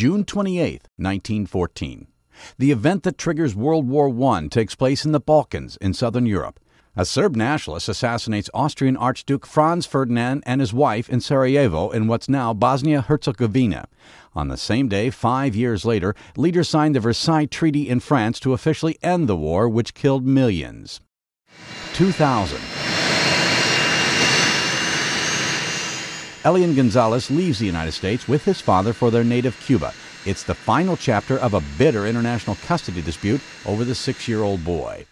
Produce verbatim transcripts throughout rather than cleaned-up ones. June twenty-eighth, nineteen fourteen. The event that triggers World War One takes place in the Balkans in southern Europe. A Serb nationalist assassinates Austrian Archduke Franz Ferdinand and his wife in Sarajevo in what's now Bosnia-Herzegovina. On the same day, five years later, leaders signed the Versailles Treaty in France to officially end the war, which killed millions. two thousand. Elian Gonzalez leaves the United States with his father for their native Cuba. It's the final chapter of a bitter international custody dispute over the six-year-old boy.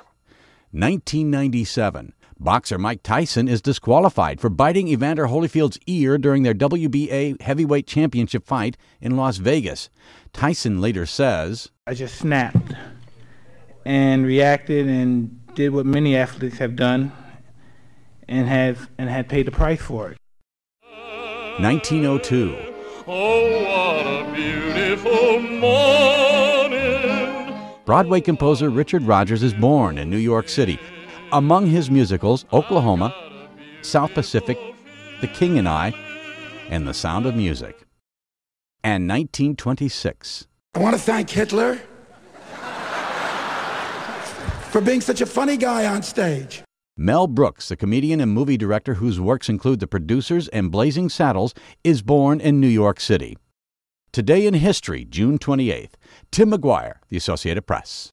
nineteen ninety-seven. Boxer Mike Tyson is disqualified for biting Evander Holyfield's ear during their W B A heavyweight championship fight in Las Vegas. Tyson later says, "I just snapped and reacted and did what many athletes have done and have and had paid the price for it." nineteen oh two. Oh, what a beautiful morning. Broadway composer Richard Rodgers is born in New York City. Among his musicals, Oklahoma, South Pacific, The King and I, and The Sound of Music. And nineteen twenty-six. I want to thank Hitler for being such a funny guy on stage. Mel Brooks, the comedian and movie director whose works include The Producers and Blazing Saddles, is born in New York City. Today in History, June twenty-eighth. Tim McGuire, The Associated Press.